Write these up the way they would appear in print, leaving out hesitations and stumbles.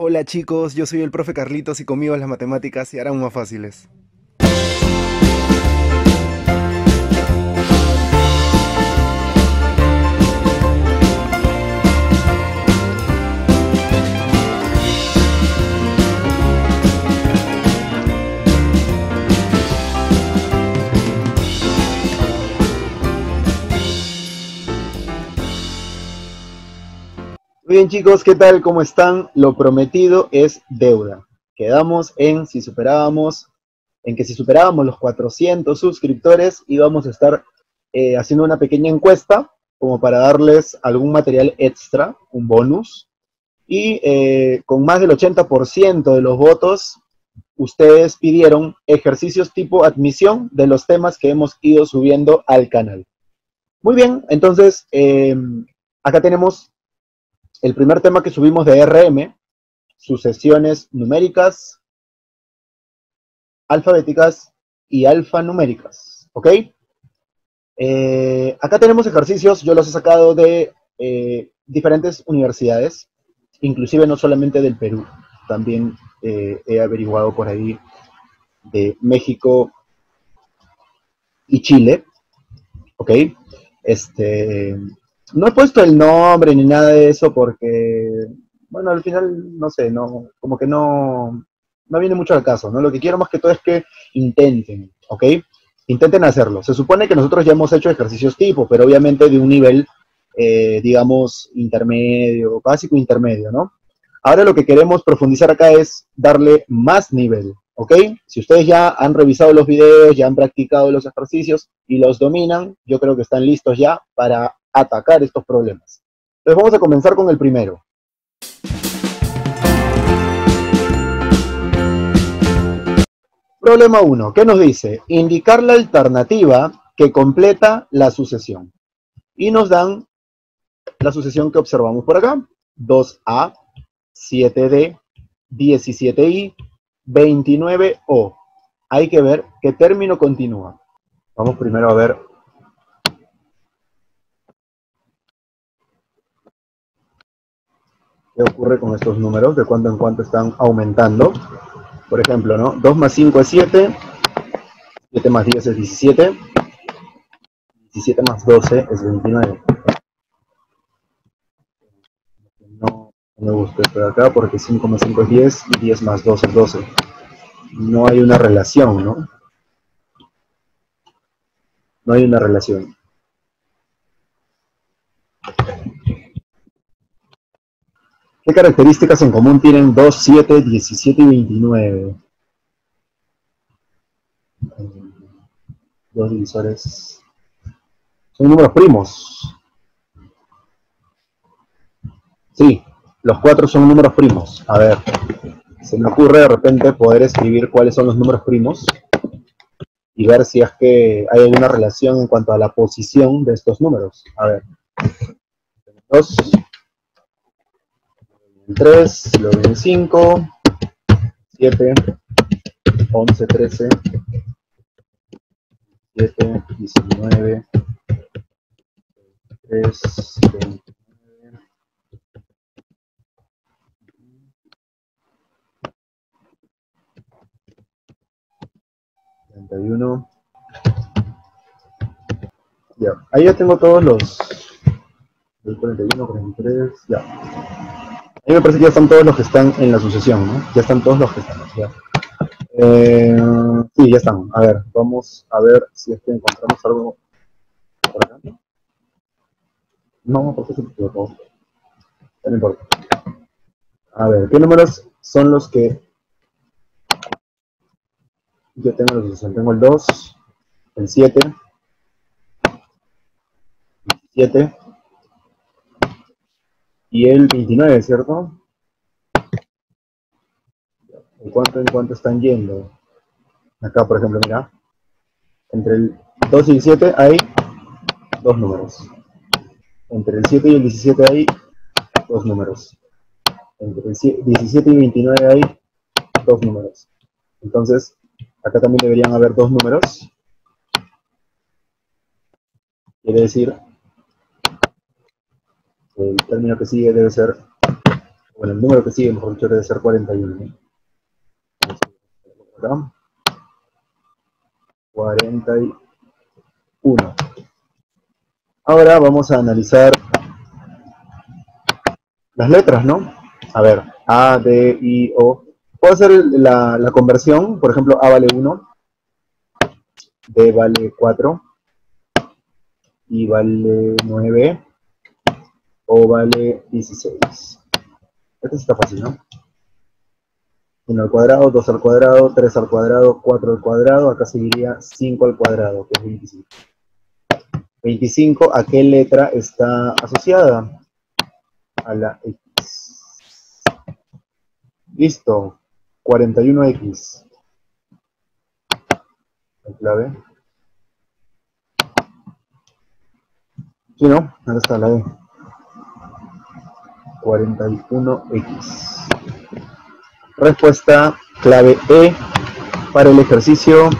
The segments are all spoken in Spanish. Hola chicos, yo soy el profe Carlitos y conmigo las matemáticas se harán más fáciles. Bien chicos, ¿qué tal? ¿Cómo están? Lo prometido es deuda. Quedamos en que si superábamos los 400 suscriptores íbamos a estar haciendo una pequeña encuesta como para darles algún material extra, un bonus. Y con más del 80% de los votos, ustedes pidieron ejercicios tipo admisión de los temas que hemos ido subiendo al canal. Muy bien, entonces acá tenemos el primer tema que subimos de RM, sucesiones numéricas, alfabéticas y alfanuméricas, ¿ok? Acá tenemos ejercicios, yo los he sacado de diferentes universidades, inclusive no solamente del Perú, también he averiguado por ahí de México y Chile, ¿ok? No he puesto el nombre ni nada de eso porque, bueno, al final, no sé, no, como que no viene mucho al caso, ¿no? Lo que quiero más que todo es que intenten, ¿ok? Intenten hacerlo. Se supone que nosotros ya hemos hecho ejercicios tipo, pero obviamente de un nivel, digamos, intermedio, básico intermedio, ¿no? Ahora lo que queremos profundizar acá es darle más nivel, ¿ok? Si ustedes ya han revisado los videos, ya han practicado los ejercicios y los dominan, yo creo que están listos ya para atacar estos problemas. Entonces vamos a comenzar con el primero. Problema 1. ¿Qué nos dice? Indicar la alternativa que completa la sucesión. Y nos dan la sucesión que observamos por acá. 2A, 7D, 17I, 29O. Hay que ver qué término continúa. Vamos primero a ver qué ocurre con estos números, de cuánto en cuánto están aumentando. Por ejemplo, ¿no? 2 más 5 es 7, 7 más 10 es 17, 17 más 12 es 29. No me gusta esto de acá porque 5 más 5 es 10 y 10 más 12 es 12. No hay una relación, ¿no? No hay una relación. ¿Qué características en común tienen 2, 7, 17 y 29? Dos divisores. Son números primos. Sí, los cuatro son números primos. A ver, se me ocurre de repente poder escribir cuáles son los números primos y ver si es que hay alguna relación en cuanto a la posición de estos números. A ver. 2... 3, luego viene 5, 7, 11, 13, 7, 19, 3, 29, 31. Ya, ahí ya tengo todos los 41, 43, ya. A mí me parece que ya están todos los que están en la sucesión, ¿no? Ya están todos los que están. Ya. Sí, ya están. A ver, vamos a ver si es que encontramos algo por acá. No, porque se me equivocó. No importa. A ver, ¿qué números son los que yo tengo en la sucesión? Tengo el 2, el 7, el 7. Y el 29, ¿cierto? ¿En cuánto están yendo? Acá, por ejemplo, mira. Entre el 2 y el 7 hay dos números. Entre el 7 y el 17 hay dos números. Entre el 17 y 29 hay dos números. Entonces, acá también deberían haber dos números. Quiere decir, el término que sigue debe ser Bueno, el número que sigue, mejor dicho, debe ser 41. ¿Verdad? 41. Ahora vamos a analizar las letras, ¿no? A ver, A, D, I, O. Puedo hacer la conversión, por ejemplo, A vale 1, D vale 4, I vale 9, O vale 16. Esto está fácil, ¿no? 1 al cuadrado, 2 al cuadrado, 3 al cuadrado, 4 al cuadrado, acá seguiría 5 al cuadrado, que es 25. 25, ¿a qué letra está asociada? A la X. Listo, 41X. La clave. ¿Sí, no? ¿Dónde está la E? 41X. Respuesta clave E para el ejercicio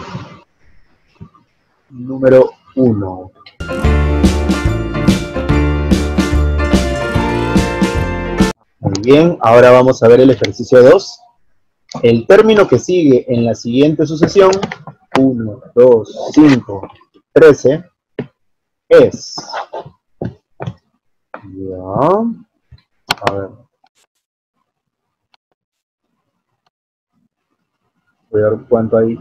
número 1. Muy bien, ahora vamos a ver el ejercicio 2. El término que sigue en la siguiente sucesión, 1, 2, 5, 13, es... Ya, a ver. Voy a ver cuánto hay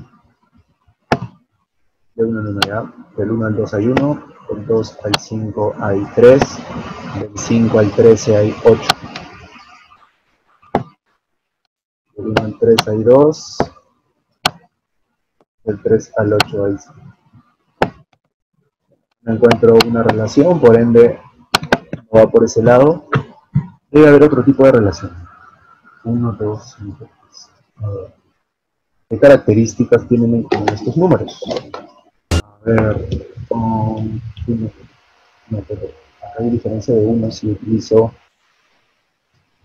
de 1 en 1 ya. Del 1 al 2 hay 1, del 2 al 5 hay 3, del 5 al 13 hay 8. Del 1 al 3 hay 2, del 3 al 8 hay 5. No encuentro una relación, por ende no va por ese lado. Debe haber otro tipo de relación. 1, 2, 5, 6. A ver. ¿Qué características tienen en común estos números? A ver, no, pero acá hay diferencia de 1 si utilizo...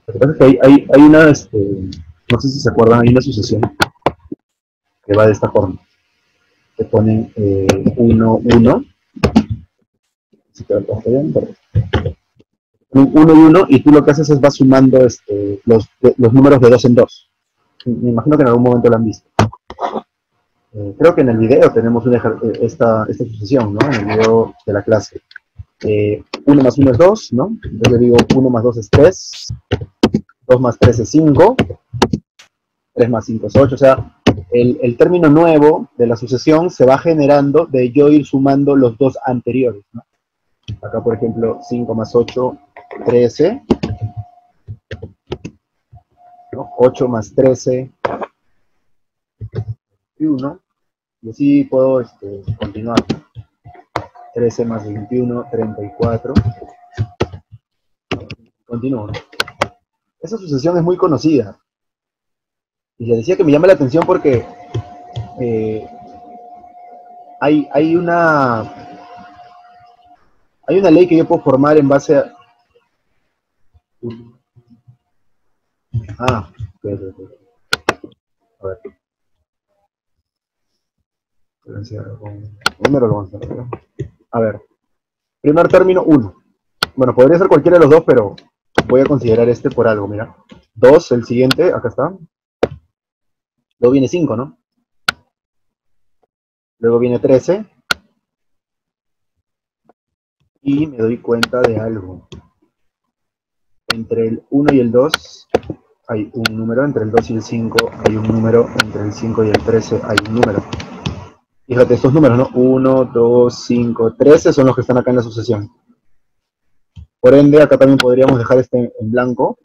Lo que pasa es que hay una, no sé si se acuerdan, hay una sucesión que va de esta forma. Te ponen 1, 1. Si te lo ponen 1 y 1, y tú lo que haces es vas sumando los números de 2 en 2. Me imagino que en algún momento lo han visto. Creo que en el video tenemos esta sucesión, ¿no? En el video de la clase. 1 más 1 es 2, ¿no? Entonces le digo 1 más 2 es 3, 2 más 3 es 5, 3 más 5 es 8. O sea, el término nuevo de la sucesión se va generando de yo ir sumando los dos anteriores, ¿no? Acá, por ejemplo, 5 más 8, 13. 8 más 13 21, y así puedo continuar. 13 más 21, 34. Continúo. Esa sucesión es muy conocida. Y les decía que me llama la atención porque hay una ley que yo puedo formar en base a... Ah, a ver. A ver. Primer término, 1. Bueno, podría ser cualquiera de los dos, pero voy a considerar este por algo, mira. 2, el siguiente, acá está. Luego viene 5, ¿no? Luego viene 13. Y me doy cuenta de algo. Entre el 1 y el 2 hay un número, entre el 2 y el 5 hay un número, entre el 5 y el 13 hay un número. Fíjate estos números, ¿no? 1, 2, 5, 13 son los que están acá en la sucesión. Por ende, acá también podríamos dejar este en blanco,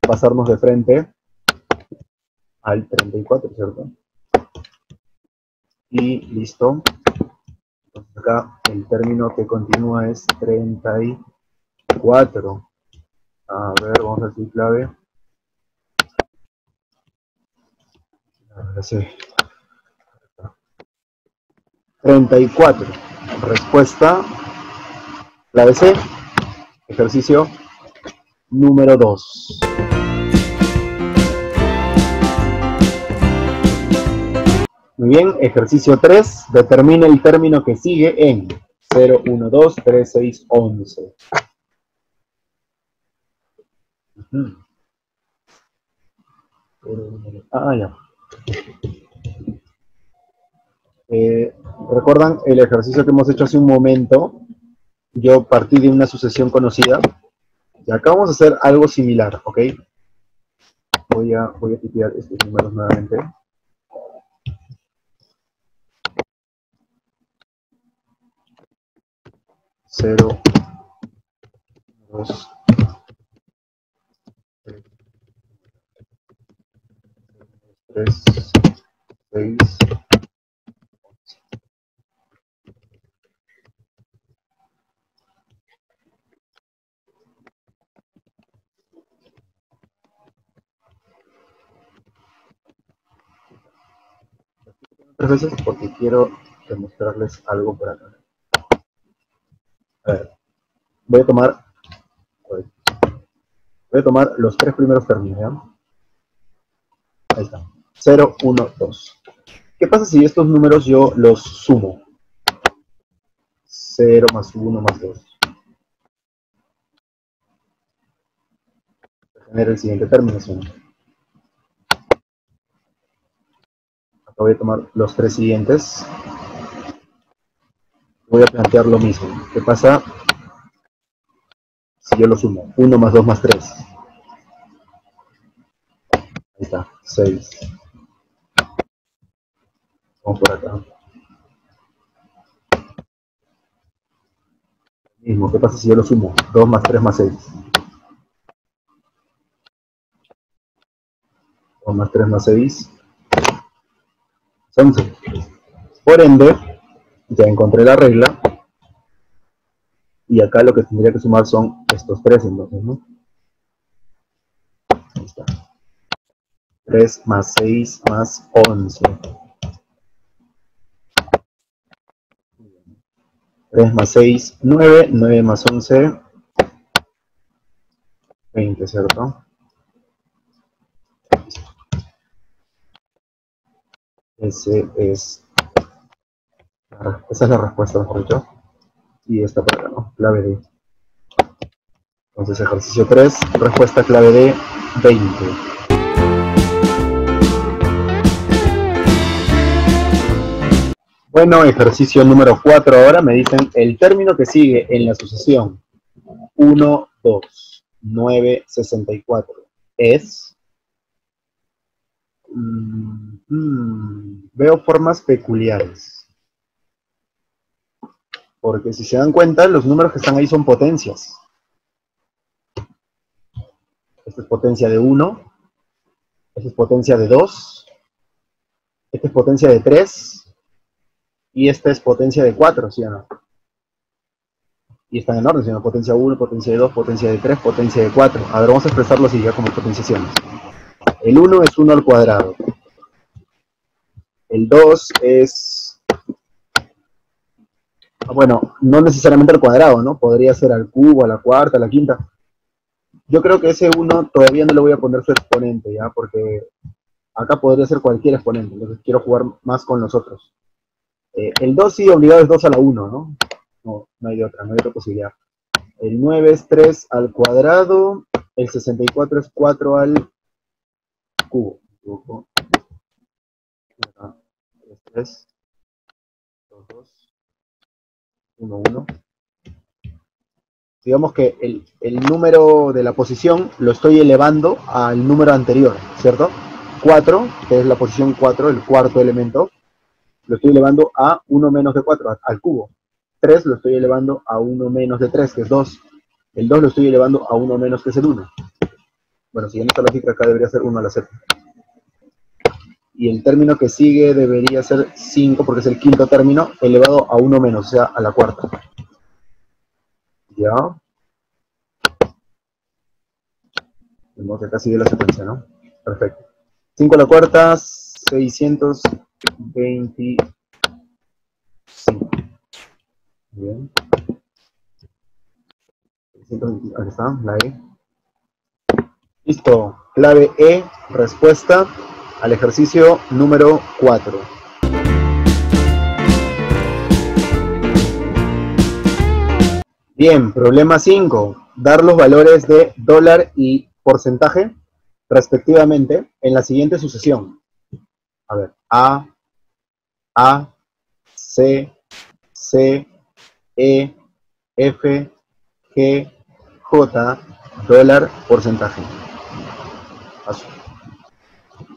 pasarnos de frente al 34, ¿cierto? Y listo. Entonces acá el término que continúa es 34. A ver, vamos a decir clave. A ver, sí. 34. Respuesta. Clave C. Ejercicio número 2. Muy bien, ejercicio 3. Determina el término que sigue en 0, 1, 2, 3, 6, 11. Ya. ¿Recuerdan el ejercicio que hemos hecho hace un momento? Yo partí de una sucesión conocida. Y acá vamos a hacer algo similar, ¿ok? Voy a tipear estos números nuevamente. Cero, dos, tres, seis. Tres veces porque quiero demostrarles algo por acá. A ver, voy a tomar los tres primeros términos, ¿ya? Ahí está. 0, 1, 2. ¿Qué pasa si estos números yo los sumo? 0 más 1 más 2. Genera el siguiente término, es 1. Voy a tomar los tres siguientes. Voy a plantear lo mismo. ¿Qué pasa si yo lo sumo? 1 más 2 más 3. Ahí está, 6. Vamos por acá. Lo mismo, ¿qué pasa si yo lo sumo? 2 más 3 más 6. 2 más 3 más 6. 11. Por ende, ya encontré la regla, y acá lo que tendría que sumar son estos tres, entonces, ¿no? Ahí está. 3 más 6 más 11. 3 más 6, 9. 9 más 11, 20, ¿cierto? Esa es la respuesta, mejor dicho. Y esta por acá, ¿no? Clave D. Entonces, ejercicio 3, respuesta clave D, 20. Bueno, ejercicio número 4 ahora. Me dicen el término que sigue en la sucesión 1, 2, 9, 64 es... veo formas peculiares, porque si se dan cuenta, los números que están ahí son potencias. Esta es potencia de 1, esta es potencia de 2, esta es potencia de 3, y esta es potencia de 4, ¿sí o no? Y están en orden, ¿sí o no? Potencia 1, potencia de 2, potencia de 3, potencia de 4. A ver, vamos a expresarlo así ya como potenciaciones. El 1 es 1 al cuadrado. El 2 es... Bueno, no necesariamente al cuadrado, ¿no? Podría ser al cubo, a la cuarta, a la quinta. Yo creo que ese 1 todavía no le voy a poner su exponente, ¿ya? Porque acá podría ser cualquier exponente. Entonces quiero jugar más con los otros. El 2 sí, obligado es 2 a la 1, ¿no? No hay de otra, no hay otra posibilidad. El 9 es 3 al cuadrado. El 64 es 4 al... cubo. 3, 3, 2, 2, 1, 1. Digamos que el número de la posición lo estoy elevando al número anterior, ¿cierto? 4, que es la posición 4, el cuarto elemento, lo estoy elevando a 1 menos de 4, al cubo. 3 lo estoy elevando a 1 menos de 3, que es 2. El 2 lo estoy elevando a 1 menos, que es el 1. Bueno, siguiendo esta lógica, acá debería ser 1 a la 7. Y el término que sigue debería ser 5, porque es el quinto término, elevado a 1 menos, o sea, a la cuarta. Ya. De modo que acá sigue la secuencia, ¿no? Perfecto. 5 a la cuarta, 625. Bien. 625, ahí está, la E. Listo, clave E, respuesta al ejercicio número 4. Bien, problema 5, dar los valores de dólar y porcentaje respectivamente en la siguiente sucesión. A ver, A, C, C, E, F, G, J, dólar, porcentaje.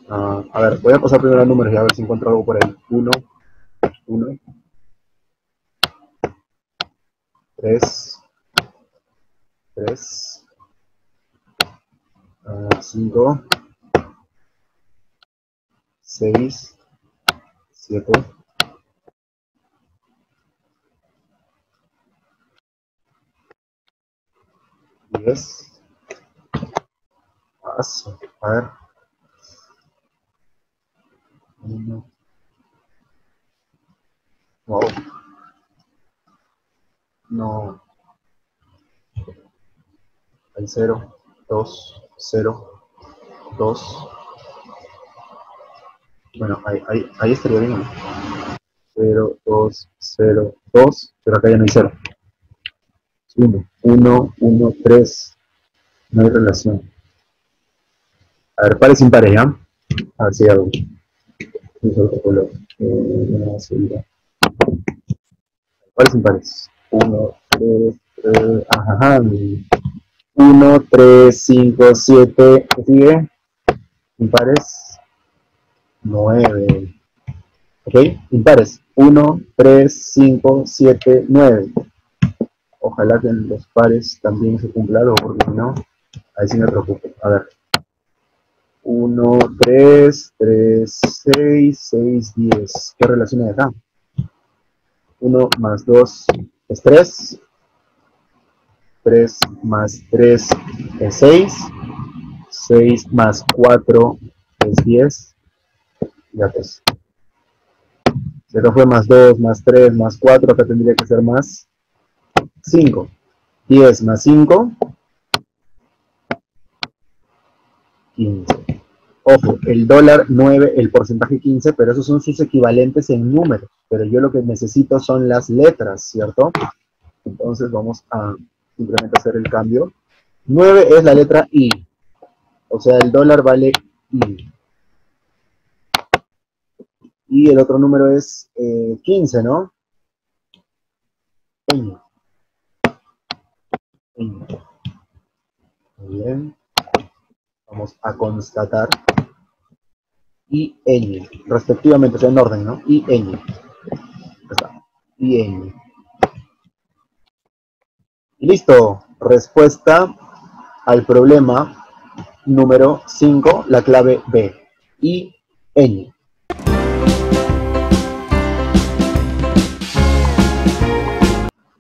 A ver, voy a pasar primero los números y a ver si encuentro algo por ahí. 1, 3, 5, 6, 7, 10, a ver, 1, wow, no, hay 0, 2, 0, 2. Bueno, ahí estaría bien. 0, 2, 0, 2, pero acá ya no hay 0. 1, 1, 3. No hay relación. A ver, pares sin pares, ¿ya? A ver si hay algo. Pares sin pares. 1, 3, 3, ajá. 1, 3, 5, 7. ¿Qué sigue? Impares. 9. ¿Ok? Impares. 1, 3, 5, 7, 9. Ojalá que en los pares también se cumpla algo, porque si no, ahí sí me preocupo. A ver. 1, 3, 3, 6, 6, 10. ¿Qué relación hay acá? 1 más 2 es 3. 3 más 3 es 6. 6 más 4 es 10. Ya pues. Si acá fue más 2, más 3, más 4, acá tendría que ser más 5. 10 más 5, 15. Ojo, el dólar 9, el porcentaje 15, pero esos son sus equivalentes en números. Pero yo lo que necesito son las letras, ¿cierto? Entonces vamos a simplemente hacer el cambio. 9 es la letra I. O sea, el dólar vale I. Y el otro número es 15, ¿no? Muy bien. Vamos a constatar I, N, respectivamente, o sea, en orden, ¿no? I, N. Está. I, N. Y listo. Respuesta al problema número 5, la clave B. I, N.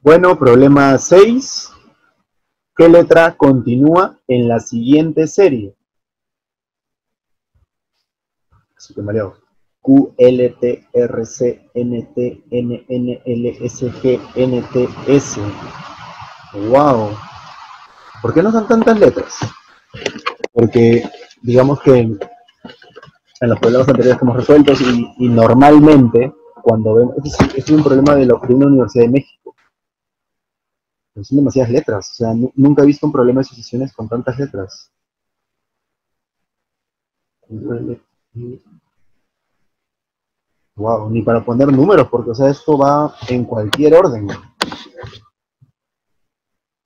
Bueno, problema 6. ¿Qué letra continúa en la siguiente serie? Así que mareo. Q, L, T, R, C, N, T, N, N, L, S, G, N, T, S. ¡Wow! ¿Por qué no son tantas letras? Porque, digamos que en los problemas anteriores que hemos resuelto, y normalmente, cuando vemos... Este es un problema de la Universidad de México. Pero son demasiadas letras, o sea, nunca he visto un problema de sucesiones con tantas letras. Wow, ni para poner números, porque, o sea, esto va en cualquier orden.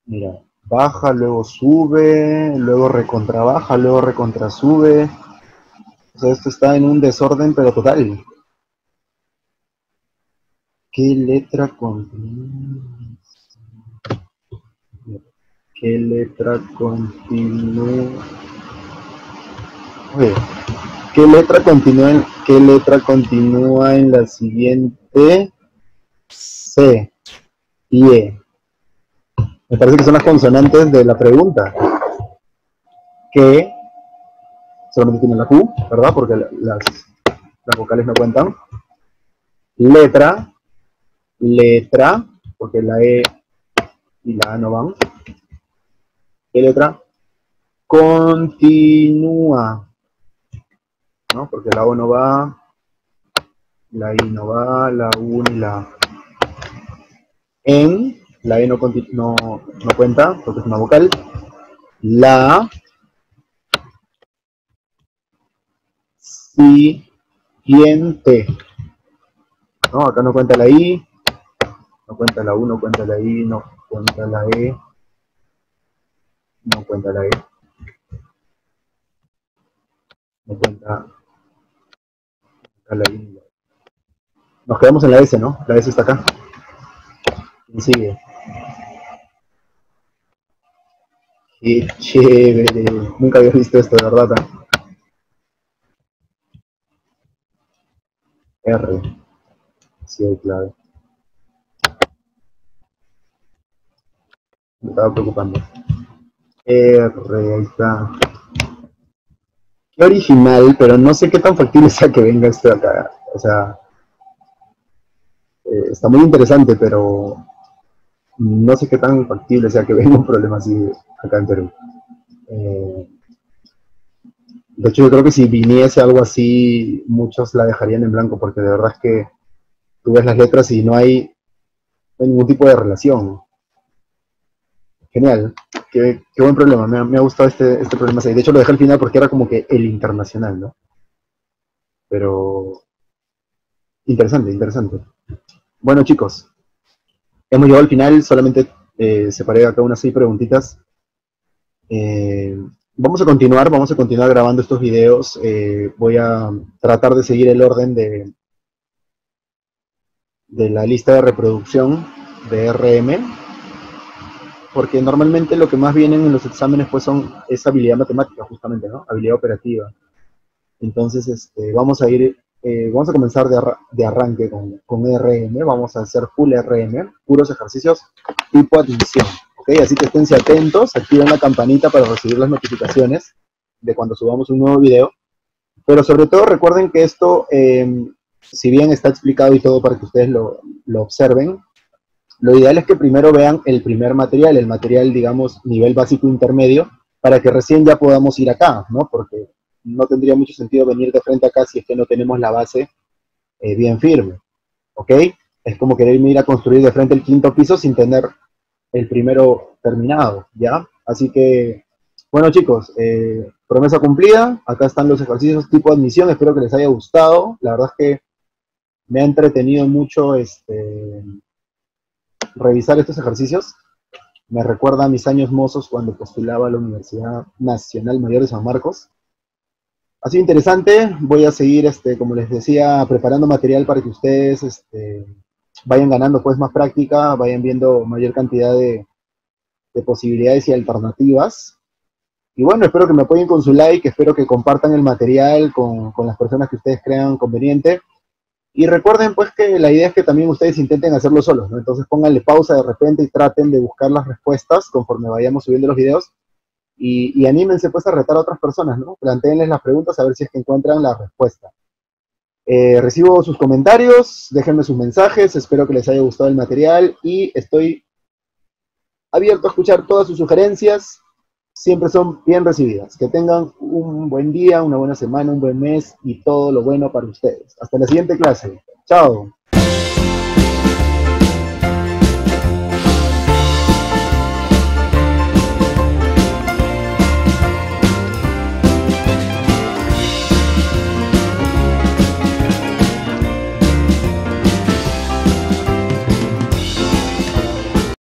Mira, baja, luego sube, luego recontrabaja, luego recontrasube. O sea, esto está en un desorden, pero total. ¿Qué letra contiene? ¿Qué letra continúa? Oye, ¿qué letra continúa en la siguiente? C y E. Me parece que son las consonantes de la pregunta. Que solamente tienen la Q, ¿verdad? Porque las vocales no cuentan. Letra, porque la E y la A no van. ¿Qué letra continúa? ¿No? Porque la O no va, la I no va, la U ni la N. La E no cuenta porque es una vocal. La siguiente. No, acá no cuenta la I, no cuenta la U, no cuenta la I, no cuenta la E, no cuenta la E, no cuenta acá la I. Nos quedamos en la S, ¿no? La S está acá. ¿Quién sigue? ¡Qué chévere! Nunca había visto esto, de verdad. R. Sí, hay clave. Me estaba preocupando. R, ahí está. Qué original, pero no sé qué tan factible sea que venga esto de acá. O sea... está muy interesante, pero no sé qué tan factible sea que venga un problema así acá en Perú. De hecho, yo creo que si viniese algo así, muchos la dejarían en blanco, porque de verdad es que tú ves las letras y no hay ningún tipo de relación. Genial, qué buen problema, me ha gustado este problema. De hecho, lo dejé al final porque era como que el internacional, ¿no? Pero... interesante, interesante. Bueno, chicos, hemos llegado al final, solamente separé acá unas 6 preguntitas. Vamos a continuar grabando estos videos. Voy a tratar de seguir el orden de la lista de reproducción de RM, porque normalmente lo que más vienen en los exámenes pues son esa habilidad matemática, justamente, ¿no? Habilidad operativa. Entonces, vamos a ir... vamos a comenzar de arranque con RM, vamos a hacer full RM, puros ejercicios tipo admisión, ¿ok? Así que esténse atentos, activen la campanita para recibir las notificaciones de cuando subamos un nuevo video, pero sobre todo recuerden que esto, si bien está explicado y todo para que ustedes lo observen, lo ideal es que primero vean el primer material, digamos, nivel básico intermedio, para que recién ya podamos ir acá, ¿no? Porque no tendría mucho sentido venir de frente acá si es que no tenemos la base bien firme, ¿ok? Es como querer ir a construir de frente el quinto piso sin tener el primero terminado, ¿ya? Así que, bueno chicos, promesa cumplida, acá están los ejercicios tipo admisión, espero que les haya gustado, la verdad es que me ha entretenido mucho revisar estos ejercicios, me recuerda a mis años mozos cuando postulaba a la Universidad Nacional Mayor de San Marcos. Ha sido interesante, voy a seguir, como les decía, preparando material para que ustedes vayan ganando pues más práctica, vayan viendo mayor cantidad de posibilidades y alternativas. Y bueno, espero que me apoyen con su like, espero que compartan el material con las personas que ustedes crean conveniente. Y recuerden pues que la idea es que también ustedes intenten hacerlo solos, ¿no? Entonces pónganle pausa de repente y traten de buscar las respuestas conforme vayamos subiendo los videos. Y anímense pues a retar a otras personas, ¿no? Planteenles las preguntas a ver si es que encuentran la respuesta. Recibo sus comentarios, déjenme sus mensajes, espero que les haya gustado el material y estoy abierto a escuchar todas sus sugerencias, siempre son bien recibidas. Que tengan un buen día, una buena semana, un buen mes y todo lo bueno para ustedes. Hasta la siguiente clase. Chao.